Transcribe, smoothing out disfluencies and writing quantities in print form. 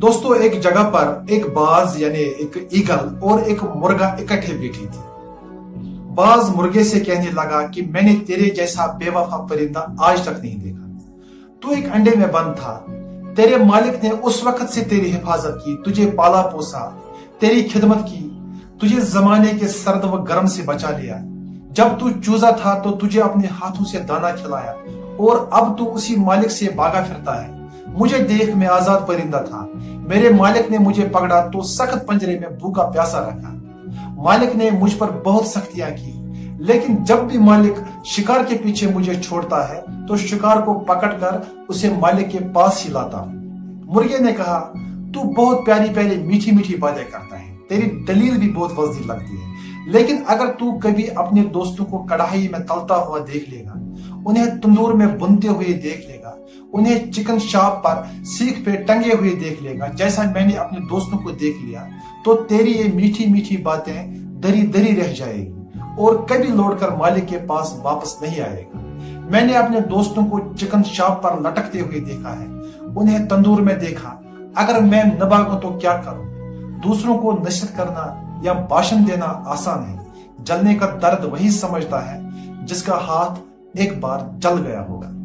दोस्तों एक जगह पर एक बाज यानी एक ईगल और एक मुर्गा इकट्ठे बैठी थी। बाज मुर्गे से कहने लगा कि मैंने तेरे जैसा बेवफा परिंदा आज तक नहीं देखा। तू एक अंडे में बंद था, तेरे मालिक ने उस वक्त से तेरी हिफाजत की, तुझे पाला पोसा, तेरी खिदमत की, तुझे जमाने के सर्द व गर्म से बचा लिया। जब तू चूजा था तो तुझे अपने हाथों से दाना खिलाया और अब तू उसी मालिक से भागा फिरता है। मुझे देख, मैं आजाद परिंदा था, मेरे मालिक ने मुझे पकड़ा तो सख्त पंजरे में भूखा प्यासा रखा। मालिक ने मुझ पर बहुत सख्तियां की, लेकिन जब भी मालिक शिकार के पीछे मुझे छोड़ता है तो शिकार को पकड़कर उसे मालिक के पास ही लाता हूं। मुर्गे ने कहा, तू बहुत प्यारी प्यारी मीठी मीठी बातें करता है, तेरी दलील भी बहुत वज़ीर लगती है, लेकिन अगर तू कभी अपने दोस्तों को कढ़ाई में तलता हुआ देख लेगा, उन्हें तंदूर में बुनते हुए देख लेगा, उन्हें चिकन शॉप पर सीख पे टंगे हुए देख लेगा, जैसा मैंने अपने दोस्तों को देख लिया, तो तेरी ये मीठी मीठी बातें दरी दरी रह जाएगी और कभी लौटकर मालिक के पास वापस नहीं आएगा। मैंने अपने दोस्तों को चिकन शॉप पर लटकते हुए देखा है, उन्हें तंदूर में देखा। अगर मैं न भागूं तो क्या करूं? दूसरों को नसीहत करना या भाषण देना आसान है, जलने का दर्द वही समझता है जिसका हाथ एक बार जल गया होगा।